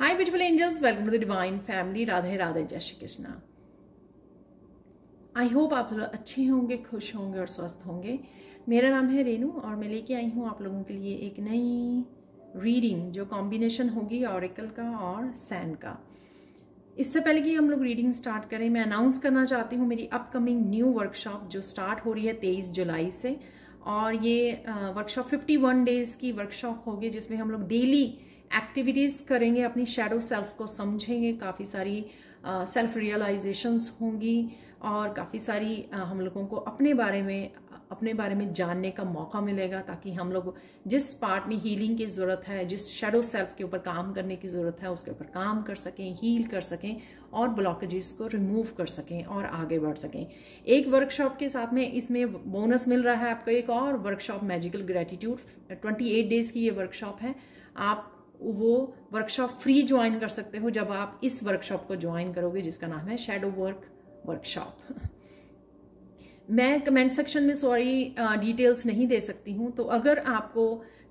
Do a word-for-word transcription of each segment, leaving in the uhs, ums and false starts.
Hi beautiful angels, welcome to the divine family. Radhe Radhe, जय Shri Krishna. I hope आप लोग अच्छे होंगे, खुश होंगे और स्वस्थ होंगे। मेरा नाम है रेनू और मैं लेके आई हूँ आप लोगों के लिए एक नई रीडिंग जो कॉम्बिनेशन होगी ऑरेकल का और सैंड का। इससे पहले कि हम लोग रीडिंग स्टार्ट करें, मैं अनाउंस करना चाहती हूँ मेरी अपकमिंग न्यू वर्कशॉप जो स्टार्ट हो रही है तेईस जुलाई से। और ये वर्कशॉप फिफ्टी वन डेज़ की वर्कशॉप होगी जिसमें हम लोग डेली एक्टिविटीज़ करेंगे, अपनी शेडो सेल्फ को समझेंगे, काफ़ी सारी सेल्फ uh, रियलाइजेशंस होंगी और काफ़ी सारी uh, हम लोगों को अपने बारे में अपने बारे में जानने का मौका मिलेगा, ताकि हम लोग जिस पार्ट में हीलिंग की ज़रूरत है, जिस शेडो सेल्फ के ऊपर काम करने की ज़रूरत है, उसके ऊपर काम कर सकें, हील कर सकें और ब्लॉकेजेस को रिमूव कर सकें और आगे बढ़ सकें। एक वर्कशॉप के साथ में इसमें बोनस मिल रहा है आपको एक और workshop, magical gratitude. Twenty eight days की ये वर्कशॉप है। आप वो वर्कशॉप फ्री ज्वाइन कर सकते हो जब आप इस वर्कशॉप को ज्वाइन करोगे जिसका नाम है शेडो वर्क वर्कशॉप। मैं कमेंट सेक्शन में सॉरी डिटेल्स नहीं दे सकती हूँ, तो अगर आपको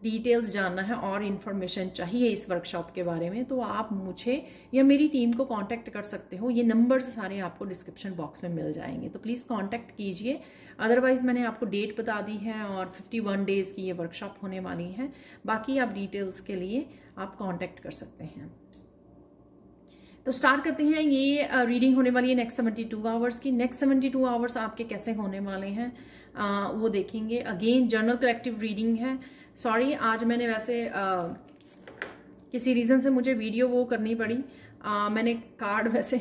डिटेल्स जानना है और इन्फॉर्मेशन चाहिए इस वर्कशॉप के बारे में तो आप मुझे या मेरी टीम को कांटेक्ट कर सकते हो। ये नंबर सारे आपको डिस्क्रिप्शन बॉक्स में मिल जाएंगे, तो प्लीज़ कांटेक्ट कीजिए। अदरवाइज़ मैंने आपको डेट बता दी है और इक्यावन डेज़ की ये वर्कशॉप होने वाली है। बाकी आप डिटेल्स के लिए आप कांटेक्ट कर सकते हैं। तो स्टार्ट करते हैं। ये रीडिंग होने वाली है नेक्स्ट बहत्तर आवर्स की। नेक्स्ट बहत्तर आवर्स आपके कैसे होने वाले हैं आ, वो देखेंगे। अगेन जर्नल कलेक्टिव रीडिंग है। सॉरी, आज मैंने वैसे आ, किसी रीज़न से मुझे वीडियो वो करनी पड़ी। आ, मैंने कार्ड वैसे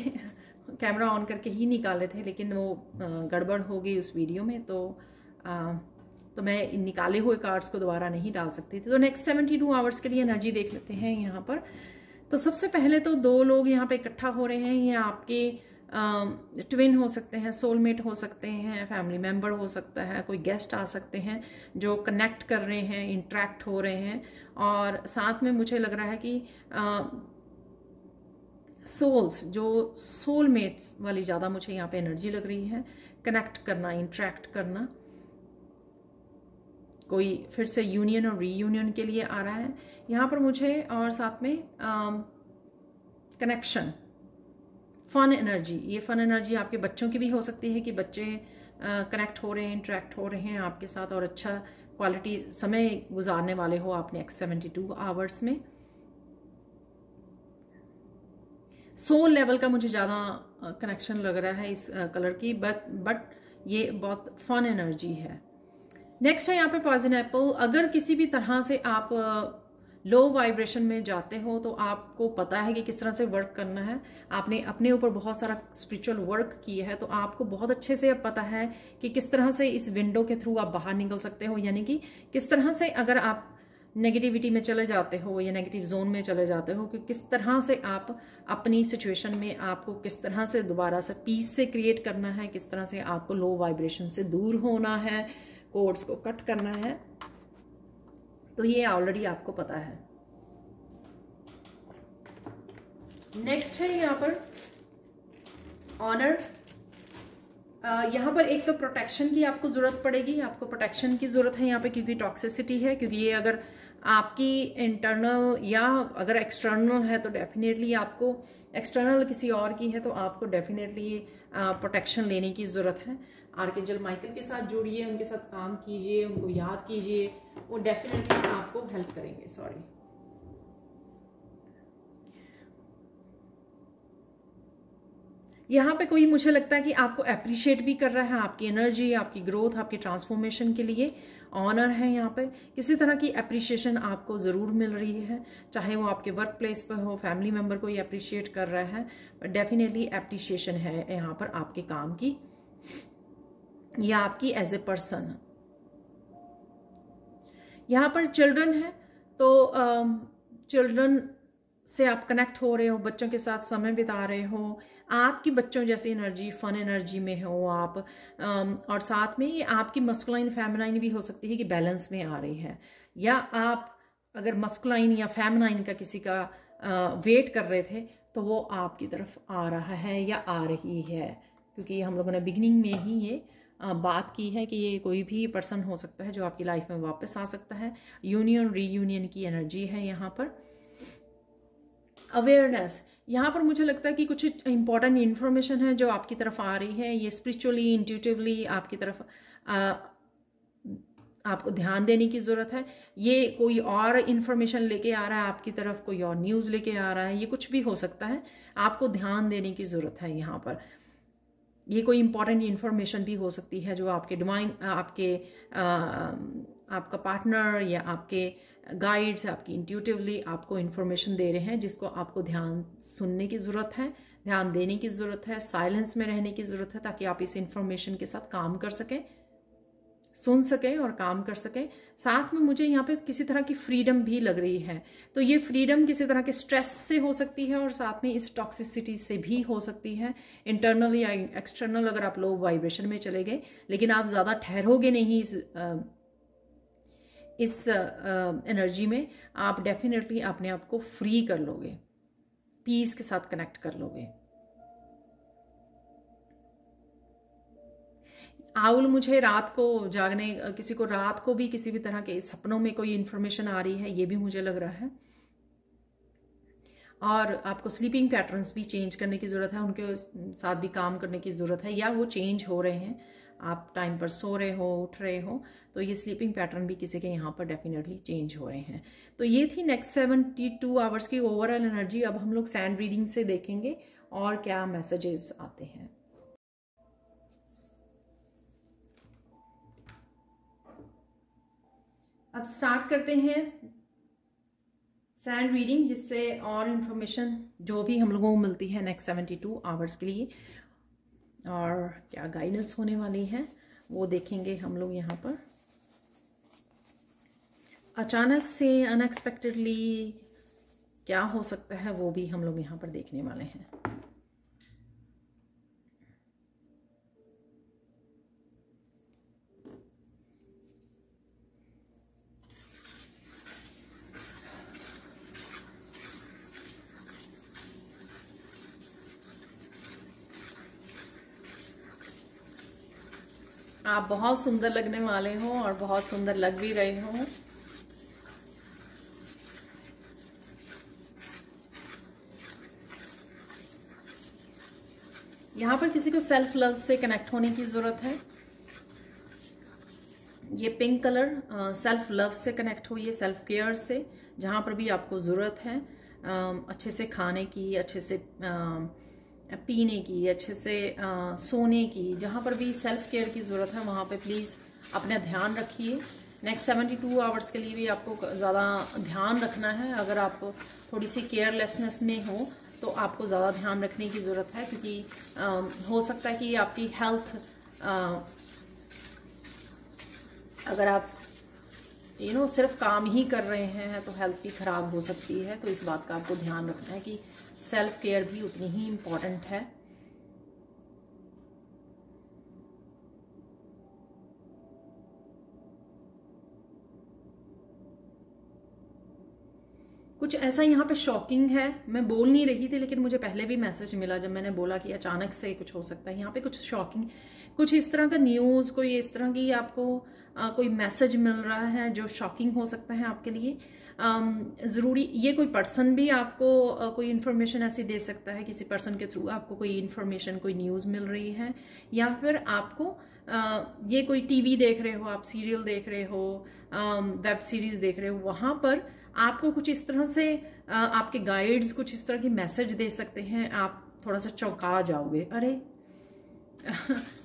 कैमरा ऑन करके ही निकाले थे, लेकिन वो गड़बड़ हो गई उस वीडियो में, तो आ, तो मैं इन निकाले हुए कार्ड्स को दोबारा नहीं डाल सकती थी। तो नेक्स्ट बहत्तर आवर्स के लिए एनर्जी देख लेते हैं यहाँ पर। तो सबसे पहले तो दो लोग यहाँ पे इकट्ठा हो रहे हैं। ये आपके ट्विन हो सकते हैं, सोलमेट हो सकते हैं, फैमिली मेम्बर हो सकता है, कोई गेस्ट आ सकते हैं जो कनेक्ट कर रहे हैं, इंटरेक्ट हो रहे हैं। और साथ में मुझे लग रहा है कि आ, सोल्स जो सोलमेट्स वाली ज़्यादा मुझे यहाँ पे एनर्जी लग रही है, कनेक्ट करना, इंटरेक्ट करना। कोई फिर से यूनियन और रीयूनियन के लिए आ रहा है यहाँ पर मुझे। और साथ में कनेक्शन, फन एनर्जी। ये फन एनर्जी आपके बच्चों की भी हो सकती है कि बच्चे कनेक्ट uh, हो रहे हैं, इंटरेक्ट हो रहे हैं आपके साथ और अच्छा क्वालिटी समय गुजारने वाले हो आप नेक्स्ट सेवेंटी टू आवर्स में। सोल लेवल का मुझे ज़्यादा कनेक्शन uh, लग रहा है इस uh, कलर की, बट बट ये बहुत फन एनर्जी है। नेक्स्ट है यहाँ पे पॉइजन एप्पल। अगर किसी भी तरह से आप लो वाइब्रेशन में जाते हो तो आपको पता है कि किस तरह से वर्क करना है। आपने अपने ऊपर बहुत सारा स्पिरिचुअल वर्क किया है, तो आपको बहुत अच्छे से अब पता है कि किस तरह से इस विंडो के थ्रू आप बाहर निकल सकते हो। यानी कि किस तरह से अगर आप नेगेटिविटी में चले जाते हो या नेगेटिव जोन में चले जाते हो कि किस तरह से आप अपनी सिचुएशन में आपको किस तरह से दोबारा से पीस से क्रिएट करना है, किस तरह से आपको लो वाइब्रेशन से दूर होना है, कोड्स को कट करना है। तो ये ऑलरेडी आपको पता है। नेक्स्ट है यहाँ पर ऑनर। यहाँ पर एक तो प्रोटेक्शन की आपको ज़रूरत पड़ेगी, आपको प्रोटेक्शन की ज़रूरत है यहाँ पे, क्योंकि टॉक्सिसिटी है। क्योंकि ये अगर आपकी इंटरनल या अगर एक्सटर्नल है तो डेफिनेटली आपको, एक्सटर्नल किसी और की है तो आपको डेफिनेटली प्रोटेक्शन लेने की ज़रूरत है। आर्कएंजल माइकल के साथ जुड़िए, उनके साथ काम कीजिए, उनको याद कीजिए, वो डेफिनेटली आपको हेल्प करेंगे। सॉरी, यहाँ पे कोई मुझे लगता है कि आपको अप्रिशिएट भी कर रहा है, आपकी एनर्जी, आपकी ग्रोथ, आपकी ट्रांसफॉर्मेशन के लिए ऑनर है। यहाँ पे किसी तरह की अप्रिशिएशन आपको ज़रूर मिल रही है, चाहे वो आपके वर्क प्लेस पर हो, फैमिली मेम्बर को ये अप्रिशिएट कर रहा है, बट डेफिनेटली अप्रिशिएशन है यहाँ पर आपके काम की या आपकी एज ए पर्सन। यहाँ पर चिल्ड्रन है, तो चिल्ड्रन uh, से आप कनेक्ट हो रहे हो, बच्चों के साथ समय बिता रहे हो, आपकी बच्चों जैसी एनर्जी, फन एनर्जी में हो आप। और साथ में ये आपकी मस्कुलाइन फेमिनाइन भी हो सकती है कि बैलेंस में आ रही है, या आप अगर मस्कुलाइन या फेमिनाइन का किसी का वेट कर रहे थे तो वो आपकी तरफ आ रहा है या आ रही है। क्योंकि हम लोगों ने बिगिनिंग में ही ये बात की है कि ये कोई भी पर्सन हो सकता है जो आपकी लाइफ में वापस आ सकता है। यूनियन रीयूनियन की एनर्जी है यहाँ पर। अवेयरनेस, यहाँ पर मुझे लगता है कि कुछ इंपॉर्टेंट इन्फॉर्मेशन है जो आपकी तरफ आ रही है। ये स्पिरिचुअली इंट्यूटिवली आपकी तरफ आ, आपको ध्यान देने की ज़रूरत है। ये कोई और इन्फॉर्मेशन लेके आ रहा है आपकी तरफ, कोई और न्यूज़ लेके आ रहा है, ये कुछ भी हो सकता है। आपको ध्यान देने की ज़रूरत है यहाँ पर। ये कोई इम्पॉर्टेंट इन्फॉर्मेशन भी हो सकती है जो आपके डिवाइन, आपके आ, आपका पार्टनर या आपके गाइड्स, आपकी इंट्यूटिवली आपको इन्फॉर्मेशन दे रहे हैं, जिसको आपको ध्यान सुनने की ज़रूरत है, ध्यान देने की ज़रूरत है, साइलेंस में रहने की ज़रूरत है, ताकि आप इस इन्फॉर्मेशन के साथ काम कर सकें, सुन सकें और काम कर सकें। साथ में मुझे यहाँ पे किसी तरह की फ्रीडम भी लग रही है, तो ये फ्रीडम किसी तरह के स्ट्रेस से हो सकती है और साथ में इस टॉक्सिसिटी से भी हो सकती है। इंटरनल या एक्सटर्नल अगर आप लोग वाइब्रेशन में चले गए, लेकिन आप ज़्यादा ठहरोगे नहीं इस आ, इस एनर्जी में। आप डेफिनेटली अपने आप को फ्री कर लोगे, पीस के साथ कनेक्ट कर लोगे। आउल मुझे रात को जागने, किसी को रात को भी किसी भी तरह के सपनों में कोई इन्फॉर्मेशन आ रही है, ये भी मुझे लग रहा है। और आपको स्लीपिंग पैटर्न्स भी चेंज करने की ज़रूरत है, उनके साथ भी काम करने की ज़रूरत है, या वो चेंज हो रहे हैं। आप टाइम पर सो रहे हो, उठ रहे हो, तो ये स्लीपिंग पैटर्न भी किसी के यहाँ पर डेफिनेटली चेंज हो रहे हैं। तो ये थी नेक्स्ट सेवेंटी टू आवर्स की ओवरऑल एनर्जी। अब हम लोग सैंड रीडिंग से देखेंगे और क्या मैसेजेस आते हैं। अब स्टार्ट करते हैं सैंड रीडिंग, जिससे और इन्फॉर्मेशन जो भी हम लोगों को मिलती है नेक्स्ट सेवेंटी टू आवर्स के लिए, और क्या गाइडेंस होने वाली है वो देखेंगे हम लोग यहाँ पर। अचानक से अनएक्सपेक्टेडली क्या हो सकता है वो भी हम लोग यहाँ पर देखने वाले हैं। आप बहुत सुंदर लगने वाले हो और बहुत सुंदर लग भी रहे हो। यहाँ पर किसी को सेल्फ लव से कनेक्ट होने की जरूरत है। ये पिंक कलर सेल्फ लव से कनेक्ट हुई है, सेल्फ केयर से, जहाँ पर भी आपको जरूरत है। uh, अच्छे से खाने की, अच्छे से uh, पीने की, अच्छे से आ, सोने की, जहाँ पर भी सेल्फ केयर की ज़रूरत है वहाँ पे प्लीज़ अपना ध्यान रखिए। नेक्स्ट सेवेंटी टू आवर्स के लिए भी आपको ज़्यादा ध्यान रखना है। अगर आप थोड़ी सी केयरलेसनेस में हो तो आपको ज़्यादा ध्यान रखने की ज़रूरत है, क्योंकि आ, हो सकता है कि आपकी हेल्थ, आ, अगर आप यू नो सिर्फ काम ही कर रहे हैं तो हेल्थ भी ख़राब हो सकती है। तो इस बात का आपको ध्यान रखना है कि सेल्फ केयर भी उतनी ही इम्पॉर्टेंट है। कुछ ऐसा यहाँ पे शॉकिंग है, मैं बोल नहीं रही थी लेकिन मुझे पहले भी मैसेज मिला जब मैंने बोला कि अचानक से कुछ हो सकता है। यहाँ पे कुछ शॉकिंग, कुछ इस तरह का न्यूज़, कोई इस तरह की आपको आ, कोई मैसेज मिल रहा है जो शॉकिंग हो सकता है आपके लिए। ज़रूरी ये कोई पर्सन भी आपको कोई इन्फॉर्मेशन ऐसी दे सकता है, किसी पर्सन के थ्रू आपको कोई इन्फॉर्मेशन, कोई न्यूज़ मिल रही है, या फिर आपको आ, ये कोई टीवी देख रहे हो, आप सीरियल देख रहे हो, वेब सीरीज़ देख रहे हो, वहाँ पर आपको कुछ इस तरह से आ, आपके गाइड्स कुछ इस तरह की मैसेज दे सकते हैं। आप थोड़ा सा चौंका जाओगे, अरे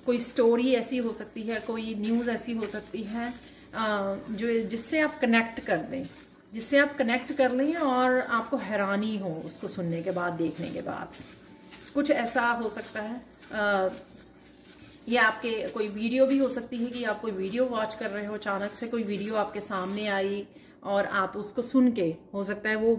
कोई स्टोरी ऐसी हो सकती है, कोई न्यूज़ ऐसी हो सकती है आ, जो जिससे आप कनेक्ट कर दें, जिससे आप कनेक्ट कर लें और आपको हैरानी हो उसको सुनने के बाद, देखने के बाद। कुछ ऐसा हो सकता है, आ, ये आपके कोई वीडियो भी हो सकती है कि आप कोई वीडियो वॉच कर रहे हो, अचानक से कोई वीडियो आपके सामने आई और आप उसको सुन के, हो सकता है वो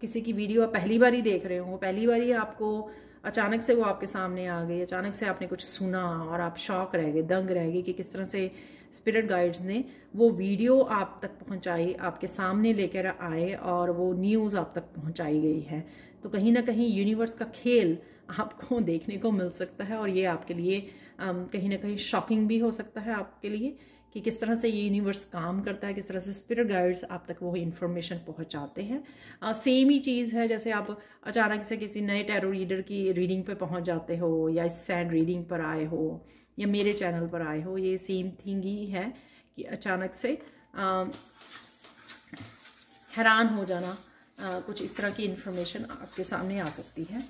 किसी की वीडियो आप पहली बार ही देख रहे हो, पहली बार ही आपको अचानक से वो आपके सामने आ गई, अचानक से आपने कुछ सुना और आप शॉक रह गए, दंग रह गए कि किस तरह से स्पिरिट गाइड्स ने वो वीडियो आप तक पहुंचाई, आपके सामने लेकर आए और वो न्यूज़ आप तक पहुंचाई गई है। तो कहीं ना कहीं यूनिवर्स का खेल आपको देखने को मिल सकता है और ये आपके लिए कहीं ना कहीं शॉकिंग भी हो सकता है आपके लिए कि किस तरह से ये यूनिवर्स काम करता है, किस तरह से स्पिरिट गाइड्स आप तक वो इन्फॉर्मेशन पहुंचाते हैं। सेम ही चीज़ है जैसे आप अचानक से किसी नए टैरो रीडर की रीडिंग पे पहुंच जाते हो या इस सैंड रीडिंग पर आए हो या मेरे चैनल पर आए हो, ये सेम थिंग ही है कि अचानक से आ, हैरान हो जाना, आ, कुछ इस तरह की इन्फॉर्मेशन आपके सामने आ सकती है।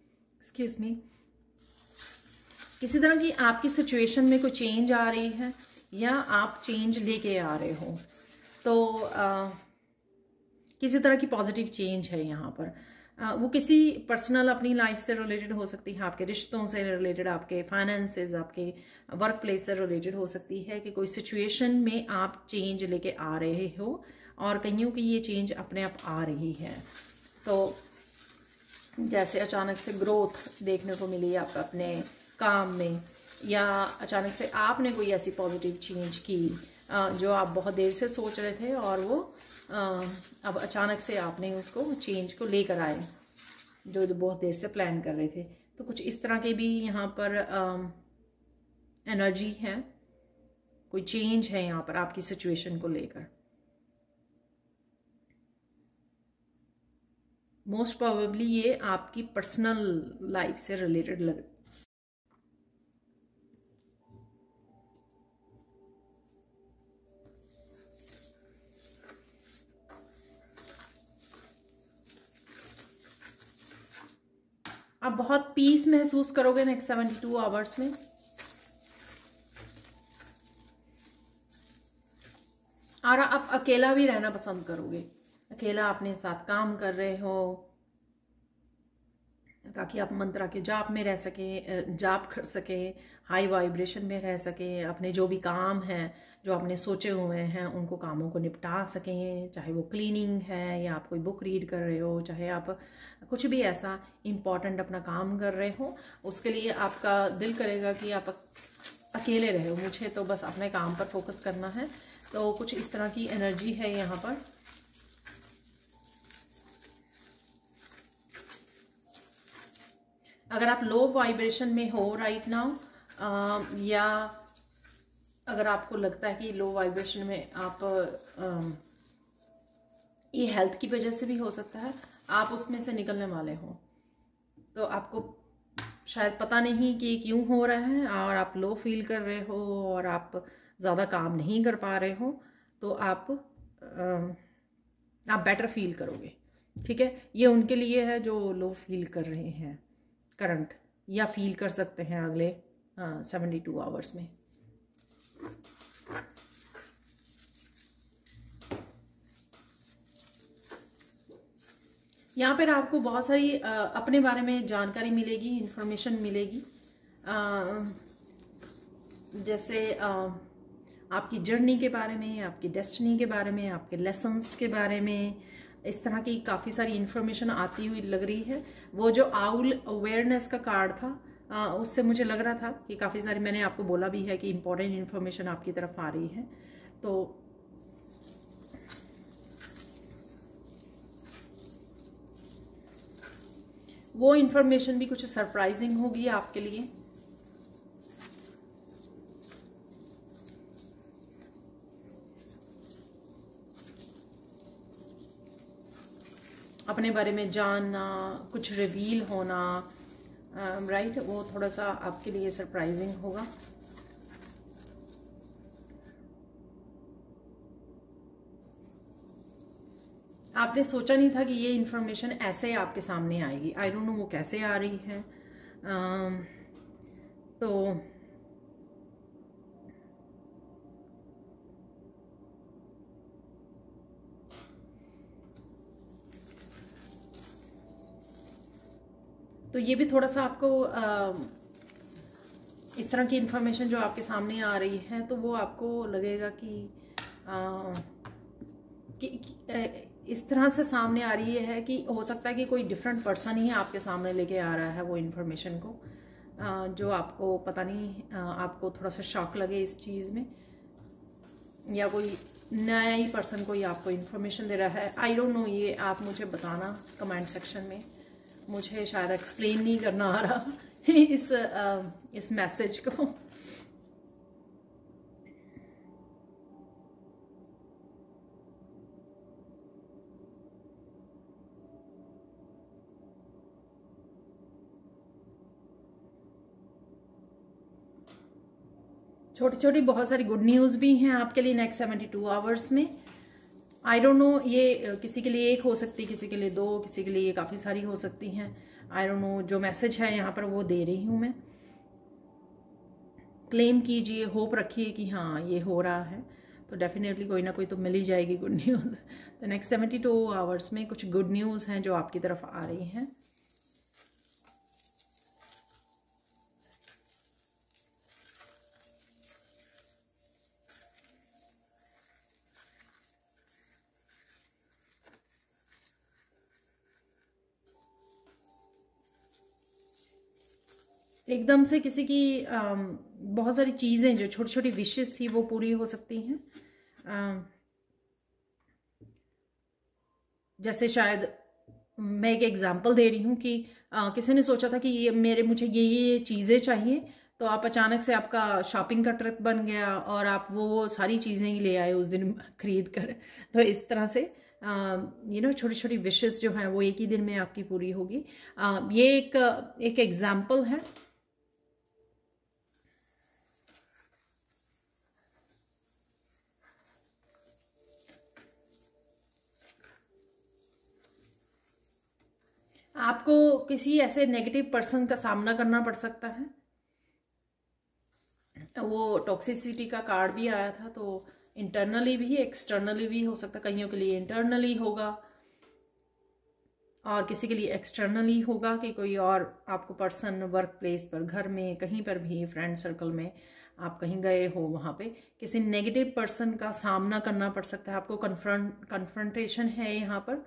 एक्सक्यूज मी, किसी तरह की आपकी सिचुएशन में कोई चेंज आ रही है या आप चेंज लेके आ रहे हो, तो आ, किसी तरह की पॉजिटिव चेंज है यहाँ पर। आ, वो किसी पर्सनल अपनी लाइफ से रिलेटेड हो सकती है, आपके रिश्तों से रिलेटेड, आपके फाइनेंसेस, आपके वर्क प्लेस से रिलेटेड हो सकती है कि कोई सिचुएशन में आप चेंज लेके आ रहे हो और कहीं कि ये चेंज अपने आप आ रही है। तो जैसे अचानक से ग्रोथ देखने को मिली आप अपने काम में, या अचानक से आपने कोई ऐसी पॉजिटिव चेंज की जो आप बहुत देर से सोच रहे थे और वो अब अचानक से आपने उसको चेंज को लेकर आए जो जो बहुत देर से प्लान कर रहे थे। तो कुछ इस तरह के भी यहाँ पर एनर्जी है, कोई चेंज है यहाँ पर आपकी सिचुएशन को लेकर। मोस्ट प्रोबेबली ये आपकी पर्सनल लाइफ से रिलेटेड लग आप बहुत पीस महसूस करोगे नेक्स्ट सेवेंटी टू आवर्स में। और आप अकेला भी रहना पसंद करोगे, अकेला अपने साथ काम कर रहे हो ताकि आप मंत्रा के जाप में रह सकें, जाप कर सकें, हाई वाइब्रेशन में रह सकें, अपने जो भी काम हैं जो आपने सोचे हुए हैं उनको कामों को निपटा सकें, चाहे वो क्लीनिंग है या आप कोई बुक रीड कर रहे हो, चाहे आप कुछ भी ऐसा इम्पॉर्टेंट अपना काम कर रहे हो, उसके लिए आपका दिल करेगा कि आप अकेले रहे हो, मुझे तो बस अपने काम पर फोकस करना है। तो कुछ इस तरह की एनर्जी है यहाँ पर। अगर आप लो वाइब्रेशन में हो राइट नाउ, या अगर आपको लगता है कि लो वाइब्रेशन में आप, ये हेल्थ की वजह से भी हो सकता है, आप उसमें से निकलने वाले हो, तो आपको शायद पता नहीं कि क्यों हो रहा है और आप लो फील कर रहे हो और आप ज़्यादा काम नहीं कर पा रहे हो, तो आप आप बेटर फील करोगे। ठीक है, ये उनके लिए है जो लो फील कर रहे हैं करंट, या फील कर सकते हैं अगले सेवेंटी टू आवर्स में। यहाँ पर आपको बहुत सारी आ, अपने बारे में जानकारी मिलेगी, इन्फॉर्मेशन मिलेगी। आ, जैसे आ, आपकी जर्नी के बारे में, आपकी डेस्टिनी के बारे में, आपके लेसन्स के बारे में, इस तरह की काफ़ी सारी इन्फॉर्मेशन आती हुई लग रही है। वो जो आउल अवेयरनेस का कार्ड था आ, उससे मुझे लग रहा था कि काफ़ी सारी, मैंने आपको बोला भी है कि इम्पोर्टेंट इन्फॉर्मेशन आपकी तरफ आ रही है। तो वो इन्फॉर्मेशन भी कुछ सरप्राइजिंग होगी आपके लिए। अपने बारे में जानना, कुछ रिवील होना, राइट, वो थोड़ा सा आपके लिए सरप्राइजिंग होगा। आपने सोचा नहीं था कि ये इन्फॉर्मेशन ऐसे आपके सामने आएगी, आई डोंट नो वो कैसे आ रही है। uh, तो तो ये भी थोड़ा सा आपको आ, इस तरह की इन्फॉर्मेशन जो आपके सामने आ रही है, तो वो आपको लगेगा कि, आ, कि, कि इस तरह से सामने आ रही है कि हो सकता है कि कोई डिफरेंट पर्सन ही आपके सामने लेके आ रहा है वो इन्फॉर्मेशन को, आ, जो आपको पता नहीं, आ, आपको थोड़ा सा शॉक लगे इस चीज़ में। या कोई नया ही पर्सन कोई आपको इन्फॉर्मेशन दे रहा है, आई डोंट नो, ये आप मुझे बताना कमेंट सेक्शन में। मुझे शायद एक्सप्लेन नहीं करना आ रहा इस इस मैसेज को। छोटी छोटी बहुत सारी गुड न्यूज़ भी हैं आपके लिए नेक्स्ट सेवेंटी टू आवर्स में। आई डोंट नो, ये किसी के लिए एक हो सकती, किसी के लिए दो, किसी के लिए ये काफ़ी सारी हो सकती हैं। आई डोंट नो, जो मैसेज है यहाँ पर वो दे रही हूँ मैं। क्लेम कीजिए, होप रखिए कि हाँ ये हो रहा है, तो डेफिनेटली कोई ना कोई तो मिल ही जाएगी गुड न्यूज़। तो नेक्स्ट सेवेंटी टू आवर्स में कुछ गुड न्यूज़ हैं जो आपकी तरफ आ रही हैं। एकदम से किसी की आ, बहुत सारी चीज़ें जो छोटी छोटी विशेस थी वो पूरी हो सकती हैं। आ, जैसे शायद मैं एक एग्जांपल दे रही हूँ कि आ, किसी ने सोचा था कि ये मेरे मुझे ये ये चीज़ें चाहिए, तो आप अचानक से आपका शॉपिंग का ट्रिप बन गया और आप वो सारी चीज़ें ही ले आए उस दिन खरीद कर। तो इस तरह से यू नो छोटी छोटी विशेस जो हैं वो एक ही दिन में आपकी पूरी होगी। आ, ये एक एक एग्जांपल है। आपको किसी ऐसे नेगेटिव पर्सन का सामना करना पड़ सकता है। वो टॉक्सिसिटी का कार्ड भी आया था, तो इंटरनली भी एक्सटर्नली भी हो सकता है। कईयों के लिए इंटरनली होगा और किसी के लिए एक्सटर्नली होगा कि कोई और आपको पर्सन वर्क प्लेस पर, घर में, कहीं पर भी, फ्रेंड सर्कल में, आप कहीं गए हो, वहाँ पे किसी नेगेटिव पर्सन का सामना करना पड़ सकता है आपको। कन्फ्रंट कन्फ्रंटेशन है यहाँ पर,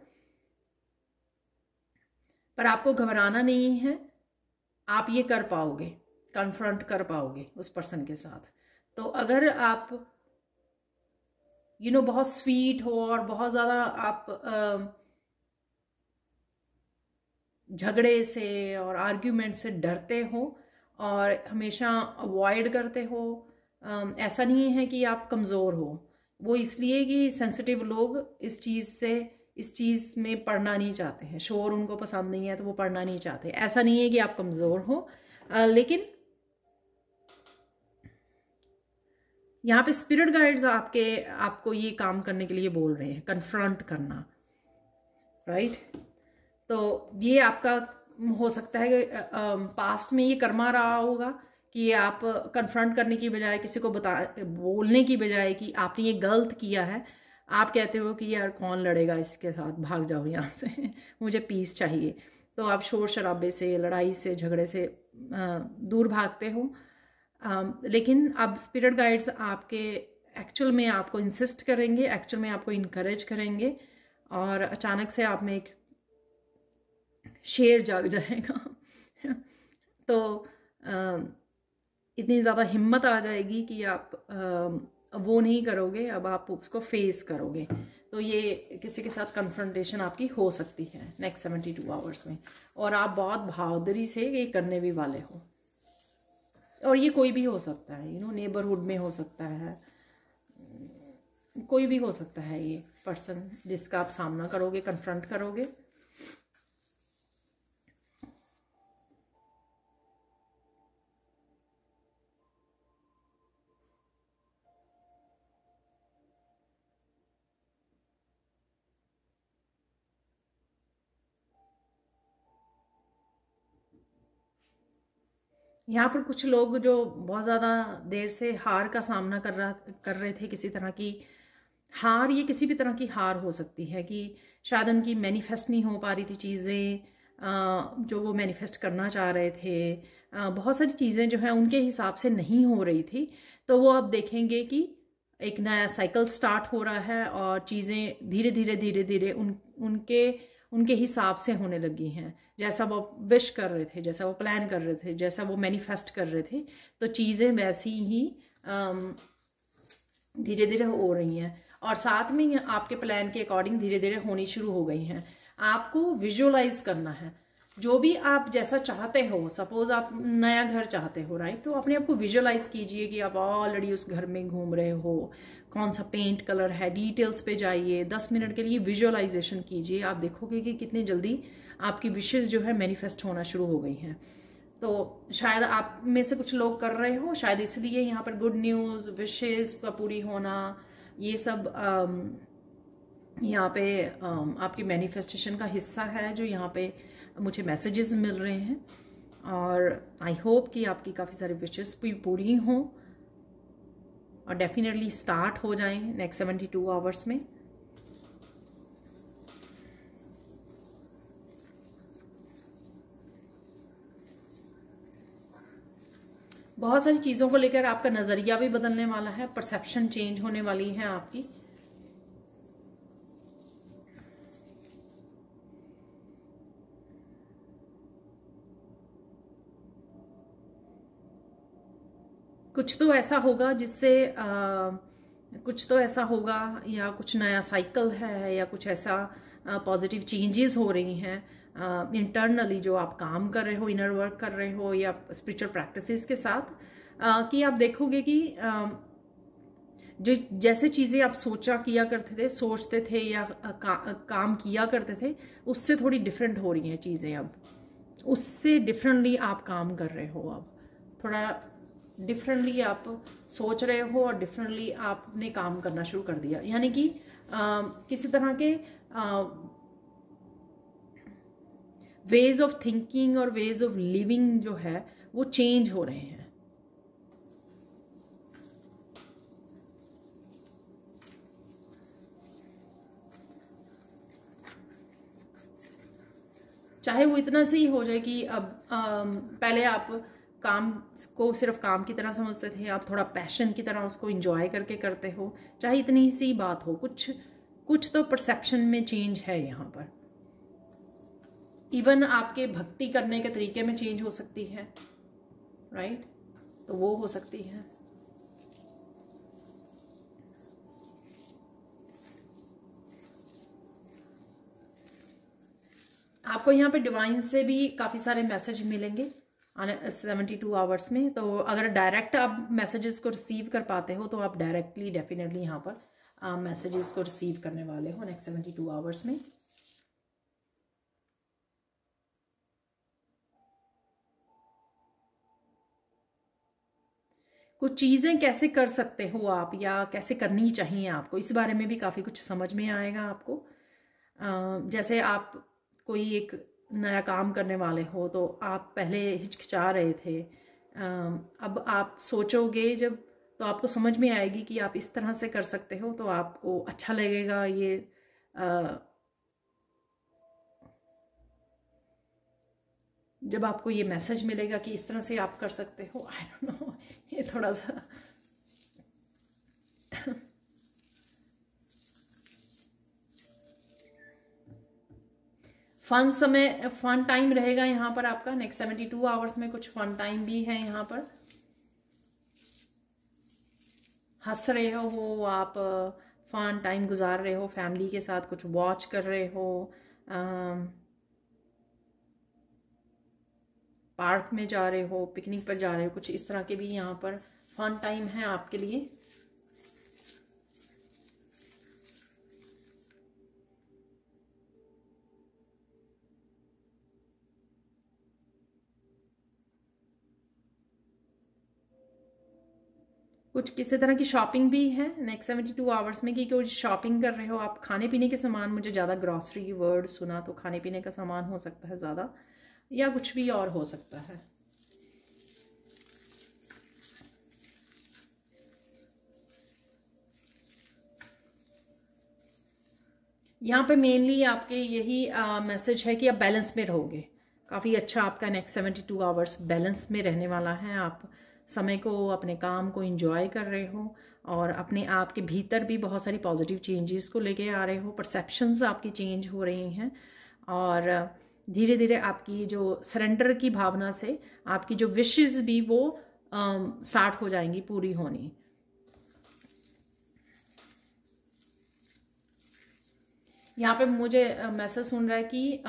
पर आपको घबराना नहीं है, आप ये कर पाओगे, कन्फ्रंट कर पाओगे उस पर्सन के साथ। तो अगर आप यू नो बहुत स्वीट हो और बहुत ज़्यादा आप झगड़े से और आर्ग्यूमेंट से डरते हो और हमेशा अवॉइड करते हो, ऐसा नहीं है कि आप कमज़ोर हो। वो इसलिए कि सेंसिटिव लोग इस चीज़ से इस चीज़ में पढ़ना नहीं चाहते हैं, शोर उनको पसंद नहीं है, तो वो पढ़ना नहीं चाहते। ऐसा नहीं है कि आप कमज़ोर हो, लेकिन यहाँ पे स्पिरिट गाइड्स आपके आपको ये काम करने के लिए बोल रहे हैं, कन्फ्रंट करना, राइट right? तो ये आपका हो सकता है कि पास्ट में ये कर्मा रहा होगा कि आप कन्फ्रंट करने की बजाय, किसी को बता बोलने की बजाय कि आपने ये गलत किया है, आप कहते हो कि यार कौन लड़ेगा इसके साथ, भाग जाओ यहाँ से, मुझे पीस चाहिए। तो आप शोर शराबे से, लड़ाई से, झगड़े से दूर भागते हो। Um, लेकिन अब स्पिरिट गाइड्स आपके एक्चुअल में आपको इंसिस्ट करेंगे, एक्चुअल में आपको इनकरेज करेंगे, और अचानक से आप में एक शेर जाग जाएगा तो uh, इतनी ज़्यादा हिम्मत आ जाएगी कि आप uh, वो नहीं करोगे, अब आप उसको फेस करोगे। तो ये किसी के साथ कन्फ्रंटेशन आपकी हो सकती है नेक्स्ट सेवेंटी टू आवर्स में, और आप बहुत बहादुरी से ये करने भी वाले हो। और ये कोई भी हो सकता है, यू नो नेबरहुड में हो सकता है, कोई भी हो सकता है ये पर्सन जिसका आप सामना करोगे, कन्फ्रंट करोगे। यहाँ पर कुछ लोग जो बहुत ज़्यादा देर से हार का सामना कर रहा कर रहे थे, किसी तरह की हार, ये किसी भी तरह की हार हो सकती है कि शायद उनकी मैनिफेस्ट नहीं हो पा रही थी चीज़ें जो वो मैनिफेस्ट करना चाह रहे थे। बहुत सारी चीज़ें जो हैं उनके हिसाब से नहीं हो रही थी, तो वो अब देखेंगे कि एक नया साइकिल स्टार्ट हो रहा है और चीज़ें धीरे धीरे धीरे धीरे उन उनके उनके हिसाब से होने लगी हैं, जैसा वो विश कर रहे थे, जैसा वो प्लान कर रहे थे, जैसा वो मैनिफेस्ट कर रहे थे। तो चीज़ें वैसी ही धीरे धीरे हो रही हैं और साथ में आपके प्लान के अकॉर्डिंग धीरे धीरे होनी शुरू हो गई हैं। आपको विजुअलाइज करना है जो भी आप जैसा चाहते हो। सपोज आप नया घर चाहते हो, राइट, तो अपने आप को विजुअलाइज कीजिए कि आप ऑलरेडी उस घर में घूम रहे हो, कौन सा पेंट कलर है, डिटेल्स पे जाइए। दस मिनट के लिए विजुअलाइजेशन कीजिए, आप देखोगे कि कितनी जल्दी आपकी विशेष जो है मैनिफेस्ट होना शुरू हो गई हैं। तो शायद आप में से कुछ लोग कर रहे हो, शायद इसलिए यहाँ पर गुड न्यूज़, विशेज़ का पूरी होना, ये सब यहाँ पे आपकी मैनिफेस्टेशन का हिस्सा है जो यहाँ पे मुझे मैसेजेस मिल रहे हैं। और आई होप कि आपकी काफ़ी सारी विशेज़ भी पूरी हों और डेफिनेटली स्टार्ट हो जाएं नेक्स्ट सेवेंटी टू आवर्स में। बहुत सारी चीज़ों को लेकर आपका नज़रिया भी बदलने वाला है, परसेप्शन चेंज होने वाली है आपकी। कुछ तो ऐसा होगा जिससे आ, कुछ तो ऐसा होगा या कुछ नया साइकिल है या कुछ ऐसा पॉजिटिव चेंजेस हो रही हैं इंटरनली uh, जो आप काम कर रहे हो, इनर वर्क कर रहे हो या स्पिरिचुअल प्रैक्टिसेस के साथ, uh, कि आप देखोगे कि uh, जो जैसे चीज़ें आप सोचा किया करते थे सोचते थे या का, काम किया करते थे, उससे थोड़ी डिफरेंट हो रही हैं चीज़ें। अब उससे डिफरेंटली आप काम कर रहे हो, अब थोड़ा डिफरेंटली आप सोच रहे हो और डिफरेंटली आपने काम करना शुरू कर दिया। यानी कि uh, किसी तरह के uh, वेज ऑफ थिंकिंग और वेज ऑफ लिविंग जो है वो चेंज हो रहे हैं। चाहे वो इतना से ही हो जाए कि अब आ, पहले आप काम को सिर्फ काम की तरह समझते थे, आप थोड़ा पैशन की तरह उसको एंजॉय करके करते हो। चाहे इतनी सी बात हो, कुछ कुछ तो परसेप्शन में चेंज है यहाँ पर। इवन आपके भक्ति करने के तरीके में चेंज हो सकती है, राइट right? तो वो हो सकती है। आपको यहाँ पे डिवाइन से भी काफ़ी सारे मैसेज मिलेंगे सेवेंटी टू आवर्स में। तो अगर डायरेक्ट आप मैसेजेस को रिसीव कर पाते हो तो आप डायरेक्टली डेफिनेटली यहाँ पर मैसेजेस को रिसीव करने वाले हो नेक्स्ट सेवेंटी टू आवर्स में। कुछ चीज़ें कैसे कर सकते हो आप या कैसे करनी चाहिए आपको, इस बारे में भी काफ़ी कुछ समझ में आएगा आपको। जैसे आप कोई एक नया काम करने वाले हो तो आप पहले हिचकिचा रहे थे, अब आप सोचोगे जब तो आपको समझ में आएगी कि आप इस तरह से कर सकते हो, तो आपको अच्छा लगेगा। ये जब आपको ये मैसेज मिलेगा कि इस तरह से आप कर सकते हो, आई डोंट नो, ये थोड़ा सा फन समय फन टाइम रहेगा यहाँ पर आपका नेक्स्ट सेवेंटी टू आवर्स में। कुछ फन टाइम भी है यहाँ पर, हंस रहे हो आप, फन टाइम गुजार रहे हो फैमिली के साथ, कुछ वॉच कर रहे हो, पार्क में जा रहे हो, पिकनिक पर जा रहे हो, कुछ इस तरह के भी यहाँ पर फन टाइम है आपके लिए। कुछ किसी तरह की शॉपिंग भी है नेक्स्ट सेवेंटी टू आवर्स में, कि कुछ शॉपिंग कर रहे हो आप। खाने पीने के सामान, मुझे ज़्यादा ग्रॉसरी वर्ड सुना, तो खाने पीने का सामान हो सकता है ज़्यादा या कुछ भी और हो सकता है। यहाँ पे मेनली आपके यही मैसेज है कि आप बैलेंस में रहोगे। काफ़ी अच्छा आपका next seventy two hours balance में रहने वाला है। आप समय को, अपने काम को एंजॉय कर रहे हो और अपने आप के भीतर भी बहुत सारी पॉजिटिव चेंजेस को लेके आ रहे हो। परसेप्शंस आपकी चेंज हो रही हैं और धीरे धीरे आपकी जो सरेंडर की भावना से आपकी जो विशेज़ भी वो स्टार्ट हो जाएंगी पूरी होनी। यहाँ पे मुझे मैसेज सुन रहा है कि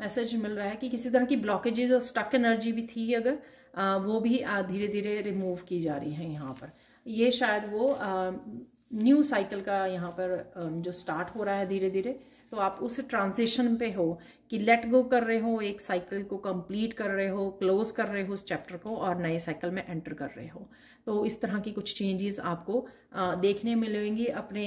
मैसेज मिल रहा है कि किसी तरह की ब्लॉकेजेज और स्टक एनर्जी भी थी, अगर आ, वो भी धीरे धीरे रिमूव की जा रही है यहाँ पर। ये शायद वो न्यू साइकिल का यहाँ पर आ, जो स्टार्ट हो रहा है धीरे धीरे, तो आप उस ट्रांजिशन पे हो कि लेट गो कर रहे हो, एक साइकिल को कंप्लीट कर रहे हो, क्लोज कर रहे हो उस चैप्टर को और नए साइकिल में एंटर कर रहे हो। तो इस तरह की कुछ चेंजेस आपको आ, देखने मिलेंगी अपने,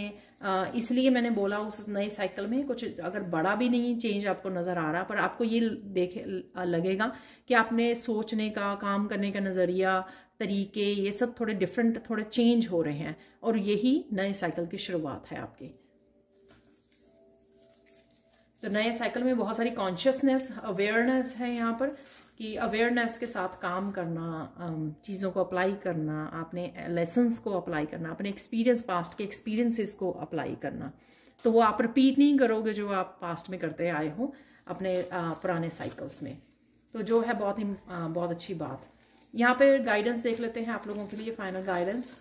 इसलिए मैंने बोला उस नए साइकिल में कुछ अगर बड़ा भी नहीं चेंज आपको नज़र आ रहा, पर आपको ये देखे लगेगा कि आपने सोचने का, काम करने का नज़रिया, तरीके, ये सब थोड़े डिफरेंट, थोड़े चेंज हो रहे हैं और यही नए साइकिल की शुरुआत है आपकी। तो नए साइकिल में बहुत सारी कॉन्शियसनेस, अवेयरनेस है यहाँ पर कि अवेयरनेस के साथ काम करना, चीज़ों को अप्लाई करना, आपने लेसन्स को अप्लाई करना, अपने एक्सपीरियंस, पास्ट के एक्सपीरियंसेस को अप्लाई करना। तो वो आप रिपीट नहीं करोगे जो आप पास्ट में करते आए हो अपने पुराने साइकिल्स में, तो जो है बहुत ही बहुत अच्छी बात। यहाँ पे गाइडेंस देख लेते हैं आप लोगों के लिए, फाइनल गाइडेंस।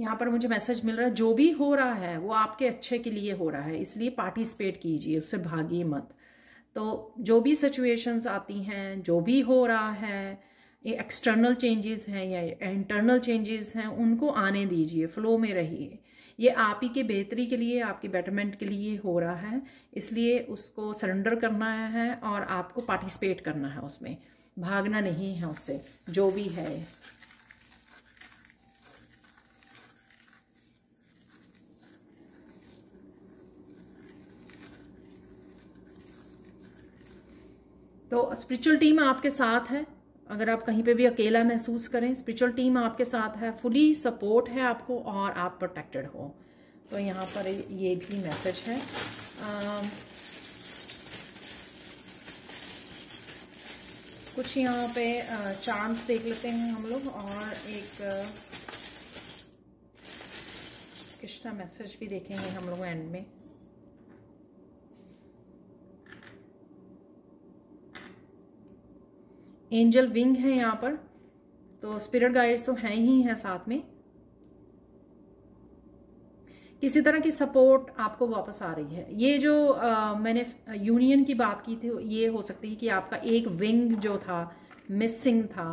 यहाँ पर मुझे मैसेज मिल रहा है जो भी हो रहा है वो आपके अच्छे के लिए हो रहा है, इसलिए पार्टिसिपेट कीजिए, उससे भागिए मत। तो जो भी सिचुएशंस आती हैं, जो भी हो रहा है, ये एक्सटर्नल चेंजेस हैं या इंटरनल चेंजेस हैं, उनको आने दीजिए, फ्लो में रहिए। ये आप ही के बेहतरी के लिए, आपके बेटरमेंट के लिए हो रहा है, इसलिए उसको सरेंडर करना है और आपको पार्टिसिपेट करना है उसमें, भागना नहीं है उससे जो भी है। तो स्पिरिचुअल टीम आपके साथ है, अगर आप कहीं पे भी अकेला महसूस करें, स्पिरिचुअल टीम आपके साथ है, फुली सपोर्ट है आपको और आप प्रोटेक्टेड हो। तो यहाँ पर ये भी मैसेज है। आ, कुछ यहाँ पे चांस देख लेते हैं हम लोग और एक कृष्णा मैसेज भी देखेंगे हम लोग एंड में। एंजल विंग है यहाँ पर, तो स्पिरिट गाइड्स तो हैं ही हैं, साथ में किसी तरह की सपोर्ट आपको वापस आ रही है। ये जो आ, मैंने यूनियन की बात की थी, ये हो सकती है कि आपका एक विंग जो था मिसिंग था,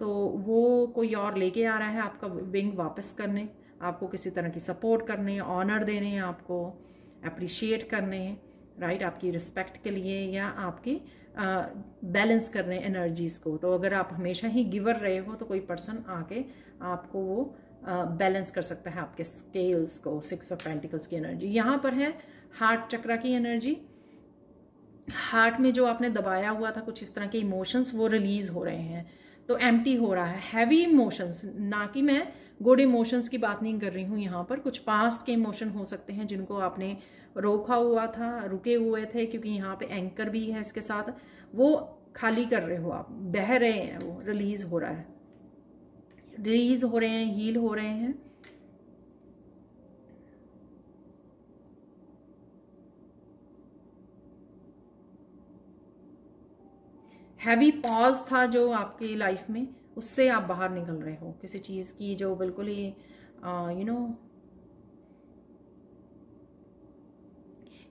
तो वो कोई और लेके आ रहा है आपका विंग वापस करने, आपको किसी तरह की सपोर्ट करने, ऑनर देने, आपको अप्रिशिएट करने, राइट right, आपकी रिस्पेक्ट के लिए या आपकी बैलेंस करने एनर्जीज़ को। तो अगर आप हमेशा ही गिवर रहे हो तो कोई पर्सन आके आपको वो बैलेंस कर सकता है आपके स्केल्स को। सिक्स ऑफ पेंटिकल्स की एनर्जी यहाँ पर है, हार्ट चक्रा की एनर्जी, हार्ट में जो आपने दबाया हुआ था कुछ इस तरह के इमोशंस, वो रिलीज़ हो रहे हैं, तो एम्प्टी हो रहा है, हैवी इमोशंस। ना कि मैं गुड इमोशंस की बात नहीं कर रही हूँ यहाँ पर, कुछ पास्ट के इमोशन हो सकते हैं जिनको आपने रोका हुआ था, रुके हुए थे, क्योंकि यहाँ पे एंकर भी है इसके साथ, वो खाली कर रहे हो आप, बह रहे हैं, वो रिलीज हो रहा है, रिलीज हो रहे हैं, हील हो रहे हैं। हैवी पॉज था जो आपकी लाइफ में, उससे आप बाहर निकल रहे हो, किसी चीज़ की जो बिल्कुल ही यू नो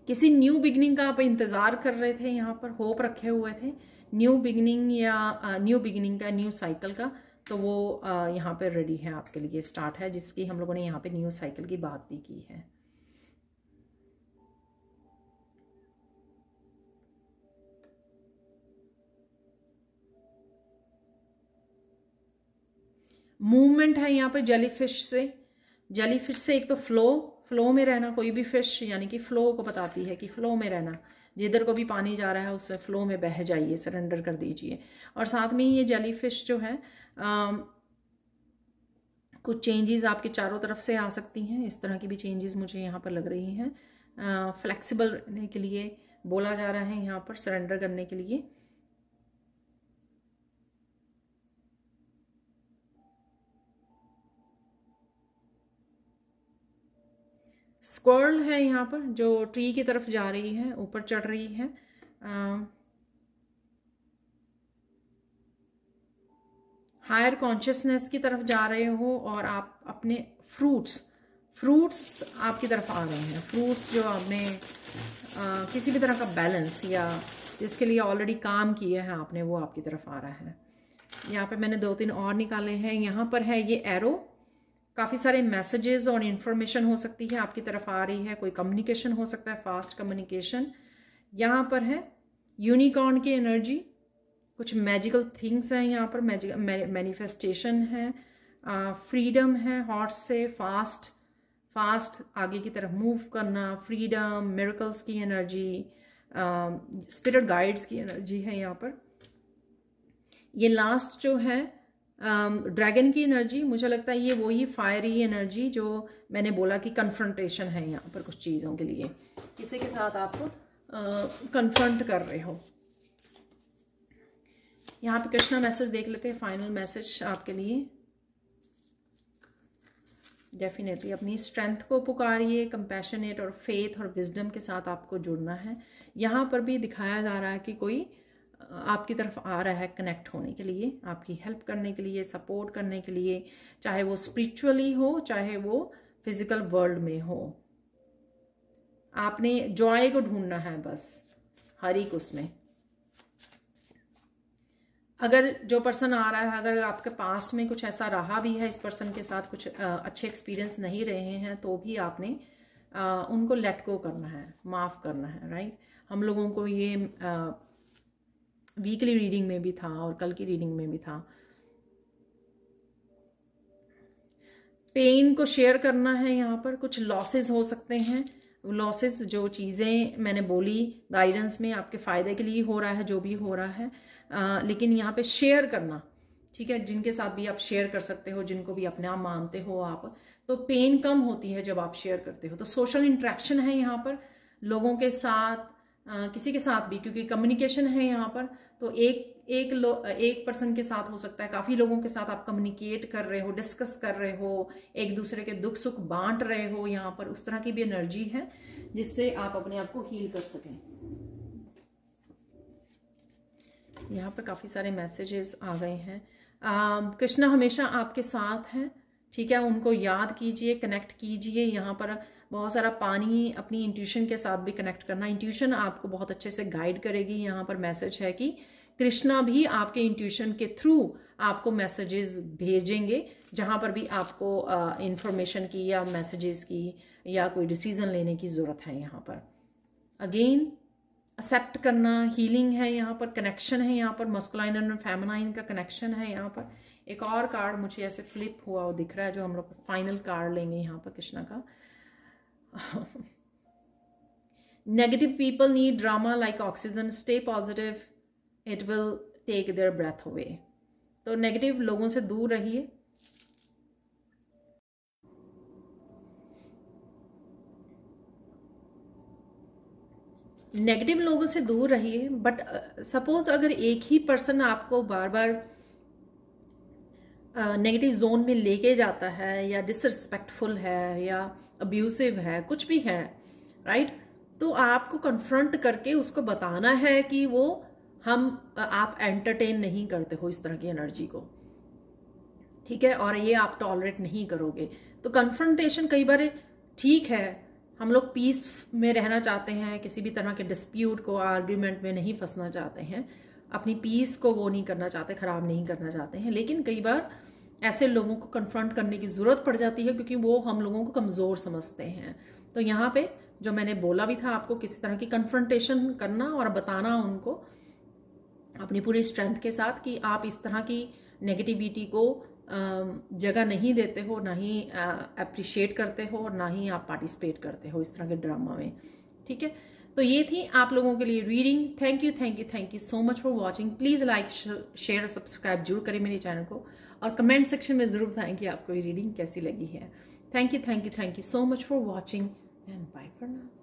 किसी न्यू बिगनिंग का आप इंतज़ार कर रहे थे, यहाँ पर होप रखे हुए थे न्यू बिगनिंग या न्यू बिगनिंग का, न्यू साइकिल का, तो वो uh, यहाँ पर रेडी है आपके लिए, स्टार्ट है, जिसकी हम लोगों ने यहाँ पे न्यू साइकिल की बात भी की है। मूवमेंट है यहाँ पे जेलीफिश से, जेलीफिश से एक तो फ्लो, फ्लो में रहना, कोई भी फिश यानी कि फ्लो को बताती है कि फ्लो में रहना, जिधर को भी पानी जा रहा है उसमें फ्लो में बह जाइए, सरेंडर कर दीजिए। और साथ में ये जेलीफिश जो है आ, कुछ चेंजेस आपके चारों तरफ से आ सकती हैं, इस तरह की भी चेंजेस मुझे यहाँ पर लग रही हैं। फ्लेक्सिबल रहने के लिए बोला जा रहा है यहाँ पर, सरेंडर करने के लिए। स्क्वर्ल है यहाँ पर जो ट्री की तरफ जा रही है, ऊपर चढ़ रही है, हायर कॉन्शियसनेस की तरफ जा रहे हो और आप अपने फ्रूट्स फ्रूट्स आपकी तरफ आ रहे हैं। फ्रूट्स जो आपने आ, किसी भी तरह का बैलेंस या जिसके लिए ऑलरेडी काम किया है आपने, वो आपकी तरफ आ रहा है। यहाँ पे मैंने दो तीन और निकाले हैं। यहाँ पर है ये एरो, काफ़ी सारे मैसेजेस और इन्फॉर्मेशन हो सकती है आपकी तरफ आ रही है। कोई कम्युनिकेशन हो सकता है, फास्ट कम्युनिकेशन। यहाँ पर है यूनिकॉर्न की एनर्जी, कुछ मैजिकल थिंग्स हैं यहाँ पर, मैजिक मैनिफेस्टेशन है, फ्रीडम है। हॉर्स से फास्ट फास्ट आगे की तरफ मूव करना, फ्रीडम, मिरेकल्स की एनर्जी, स्पिरिट गाइड्स की एनर्जी है यहाँ पर। ये लास्ट जो है ड्रैगन की एनर्जी, मुझे लगता है ये वही फायरी एनर्जी जो मैंने बोला कि कन्फ्रंटेशन है यहाँ पर कुछ चीज़ों के लिए, किसी के साथ आप कन्फ्रंट कर रहे हो। यहाँ पे कृष्णा मैसेज देख लेते हैं, फाइनल मैसेज आपके लिए। डेफिनेटली अपनी स्ट्रेंथ को पुकारिए, कंपैशनेट और फेथ और विजडम के साथ आपको जुड़ना है। यहाँ पर भी दिखाया जा रहा है कि कोई आपकी तरफ आ रहा है कनेक्ट होने के लिए, आपकी हेल्प करने के लिए, सपोर्ट करने के लिए, चाहे वो स्पिरिचुअली हो चाहे वो फिजिकल वर्ल्ड में हो। आपने जॉय को ढूंढना है बस, हर एक उसमें। अगर जो पर्सन आ रहा है, अगर आपके पास्ट में कुछ ऐसा रहा भी है इस पर्सन के साथ, कुछ अच्छे एक्सपीरियंस नहीं रहे हैं, तो भी आपने उनको लेट गो करना है, माफ़ करना है। राइट, हम लोगों को ये वीकली रीडिंग में भी था और कल की रीडिंग में भी था। पेन को शेयर करना है यहाँ पर। कुछ लॉसेस हो सकते हैं, लॉसेस जो चीज़ें मैंने बोली गाइडेंस में आपके फ़ायदे के लिए हो रहा है जो भी हो रहा है, आ, लेकिन यहाँ पे शेयर करना, ठीक है, जिनके साथ भी आप शेयर कर सकते हो, जिनको भी अपना मानते हो आप, तो पेन कम होती है जब आप शेयर करते हो। तो सोशल इंट्रैक्शन है यहाँ पर लोगों के साथ, Uh, किसी के साथ भी, क्योंकि कम्युनिकेशन है यहाँ पर। तो एक एक लो एक पर्सन के साथ हो सकता है, काफ़ी लोगों के साथ आप कम्युनिकेट कर रहे हो, डिस्कस कर रहे हो, एक दूसरे के दुख सुख बांट रहे हो यहाँ पर। उस तरह की भी एनर्जी है जिससे आप अपने आप को हील कर सकें। यहाँ पर काफ़ी सारे मैसेजेस आ गए हैं। कृष्णा हमेशा आपके साथ हैं, ठीक है, उनको याद कीजिए, कनेक्ट कीजिए। यहाँ पर बहुत सारा पानी, अपनी इंट्यूशन के साथ भी कनेक्ट करना, इंट्यूशन आपको बहुत अच्छे से गाइड करेगी। यहाँ पर मैसेज है कि कृष्णा भी आपके इंट्यूशन के थ्रू आपको मैसेजेस भेजेंगे, जहाँ पर भी आपको इंफॉर्मेशन की या मैसेजेस की या कोई डिसीजन लेने की ज़रूरत है। यहाँ पर अगेन एक्सेप्ट करना, हीलिंग है यहाँ पर, कनेक्शन है यहाँ पर, मस्कुलाइन और फेमिनाइन का कनेक्शन है यहाँ पर। एक और कार्ड मुझे ऐसे फ्लिप हुआ वो दिख रहा है, जो हम लोग फाइनल कार्ड लेंगे यहाँ पर कृष्णा का। Negative people need drama like oxygen, stay positive, it will take their breath away. तो नेगेटिव लोगों से दूर रहिए। नेगेटिव लोगों से दूर रहिए। बट सपोज अगर एक ही पर्सन आपको बार बार नेगेटिव uh, जोन में लेके जाता है, या डिसरिस्पेक्टफुल है, या अब्यूसिव है, कुछ भी है, राइट right? तो आपको कन्फ्रंट करके उसको बताना है कि वो हम आप एंटरटेन नहीं करते हो इस तरह की एनर्जी को, ठीक है, और ये आप टॉलरेट नहीं करोगे। तो कन्फ्रंटेशन कई बार ठीक है, हम लोग पीस में रहना चाहते हैं, किसी भी तरह के डिस्प्यूट को, आर्ग्यूमेंट में नहीं फंसना चाहते हैं, अपनी पीस को वो नहीं करना चाहते, ख़राब नहीं करना चाहते हैं। लेकिन कई बार ऐसे लोगों को कन्फ्रंट करने की ज़रूरत पड़ जाती है, क्योंकि वो हम लोगों को कमज़ोर समझते हैं। तो यहाँ पे जो मैंने बोला भी था आपको, किसी तरह की कन्फ्रंटेशन करना और बताना उनको अपनी पूरी स्ट्रेंथ के साथ कि आप इस तरह की नेगेटिविटी को जगह नहीं देते हो, ना ही अप्रिशिएट करते हो, और ना ही आप पार्टिसिपेट करते हो इस तरह के ड्रामा में, ठीक है। तो ये थी आप लोगों के लिए reading. Thank you thank you thank you so much for watching. Please like, share, subscribe जरूर करें मेरे चैनल को, और कमेंट सेक्शन में ज़रूर बताएं कि आपको ये रीडिंग कैसी लगी है। Thank you thank you thank you so much for watching and bye for now.